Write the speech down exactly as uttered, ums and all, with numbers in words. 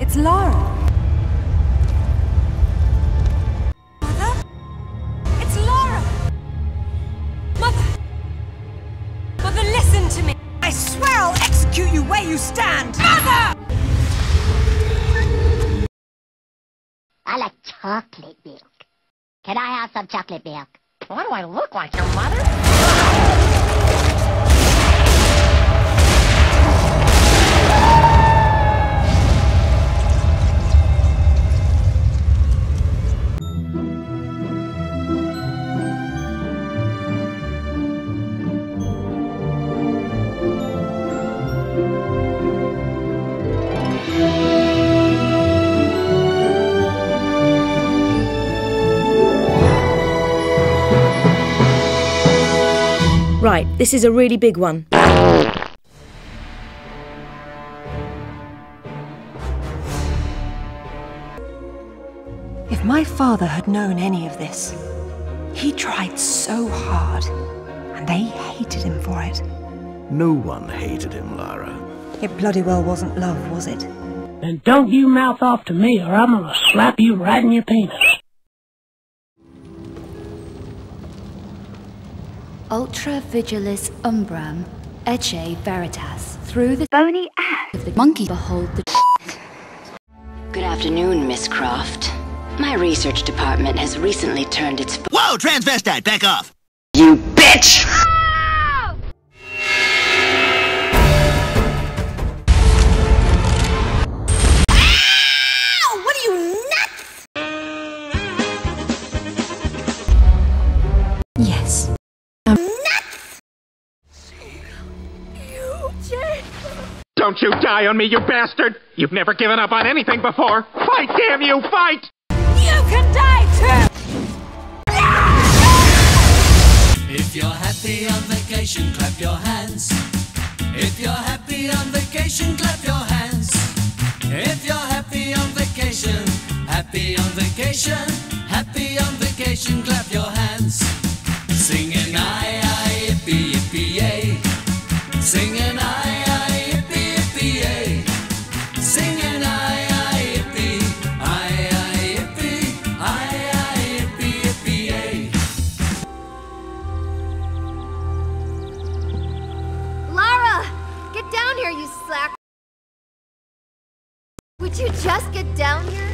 It's Lara. Mother? It's Lara! Mother! Mother, listen to me! I swear I'll execute you where you stand! Mother! I like chocolate milk. Can I have some chocolate milk? Why do I look like your mother? Right, this is a really big one. If my father had known any of this, he tried so hard, and they hated him for it. No one hated him, Lara. It bloody well wasn't love, was it? Then don't you mouth off to me, or I'm gonna slap you right in your penis. Ultra Vigilis Umbram, Ecce Veritas. Through the bony ass of the monkey, behold the Good afternoon, Miss Croft. My research department has recently turned its... Whoa, transvestite, back off! You bitch! Don't you die on me, you bastard! You've never given up on anything before! Fight, damn you, fight! You can die too! If you're happy on vacation, clap your hands. If you're happy on vacation, clap your hands. If you're happy on vacation, happy on vacation, happy on vacation, clap your hands. Singing I, I, yippee, yippee, yay. Singing I, Would you just get down here?